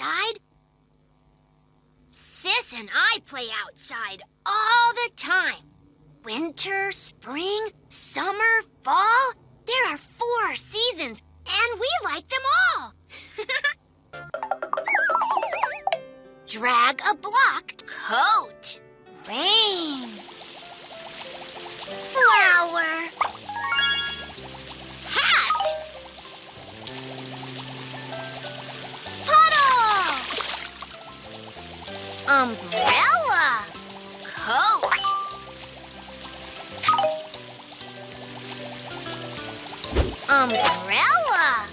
outside? Sis and I play outside all the time. Winter, spring, summer, fall. There are 4 seasons, and we like them all. Drag a blocked coat. Rain. Flower. Hat. Puddle. Umbrella. Coat. Umbrella.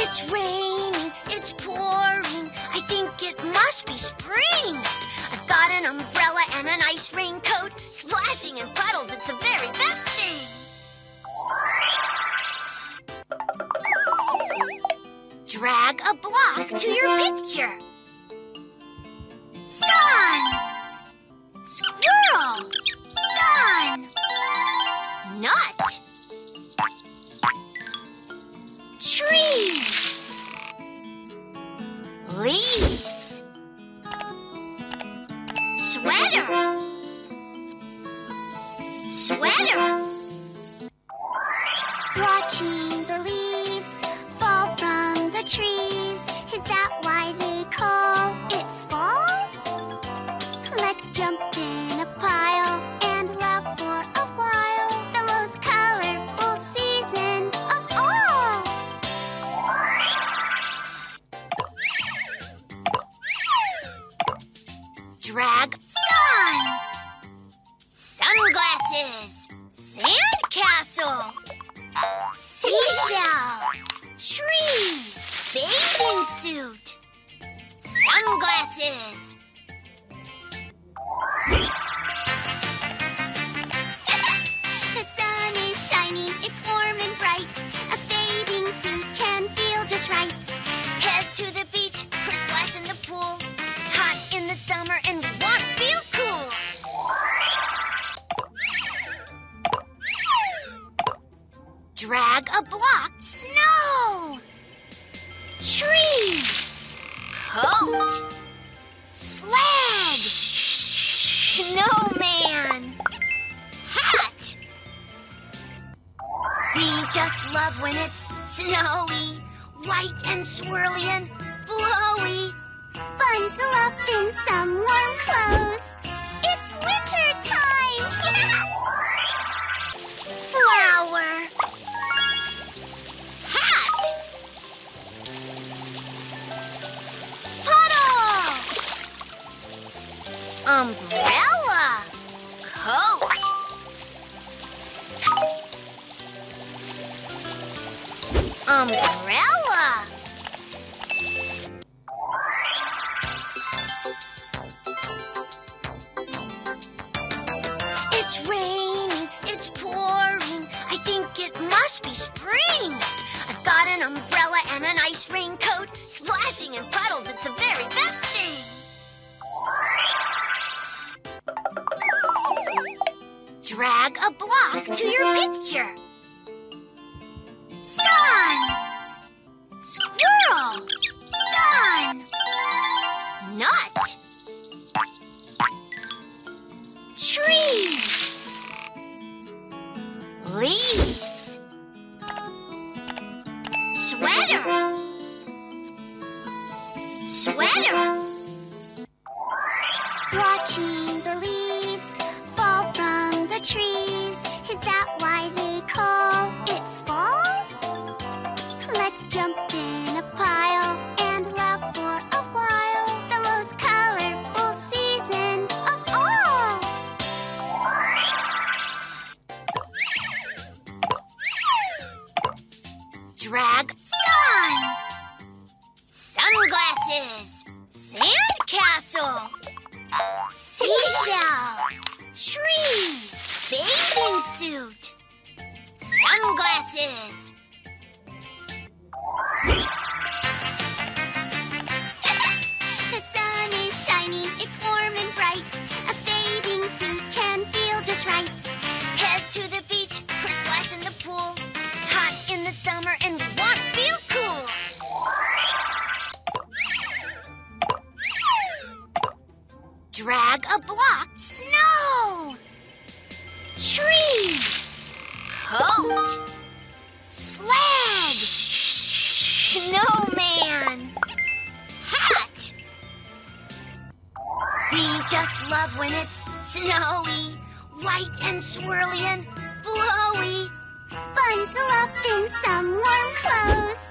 It's raining, it's pouring. I think it must be spring. I've got an umbrella and an ice raincoat. Splashing in puddles, it's the very best thing. Drag a block to your picture. Sun! Squirrel! Sun! Nut! Tree! Leaves. Sweater. Sweater. Watching the leaves fall from the trees. Is that why they call it fall? Let's jump in a pile and laugh for a while. The most colorful season of all. Drag sun. Sunglasses. Sandcastle. Seashell. Tree. Bathing suit. Sunglasses. The sun is shining, it's warm and bright. A bathing suit can feel just right. Head to the beach or splash in the pool. It's hot in the summer and we want to feel cool. Drag a block. Snow. Tree. Coat. Sled. Snowman. Hat. We just love when it's snowy, white and swirly and blowy. Bundle up in some warm clothes. It's winter time. Flower. Hat. Puddle. Umbrella. Coat. Umbrella. It's raining, it's pouring. I think it must be spring. I've got an umbrella and an ice raincoat. Splashing in puddles, it's the very best thing. Drag a block to your picture. Sun. Squirrel. Sun. Nut. Tree. Leaves. Sweater. Sweater. Watching the leaves fall from the trees, is that why they call it fall? Let's jump in a pile and laugh for a while. The most colorful season of all. Drag sun. Sunglasses. Sandcastle. Seashell. Tree. Bathing suit. Sunglasses. The sun is shining, it's warm and bright. A bathing suit can feel just right. Head to the beach drag a block. Snow. Tree. Coat. Sled. Snowman. Hat. We just love when it's snowy, white and swirly and blowy. Bundle up in some warm clothes.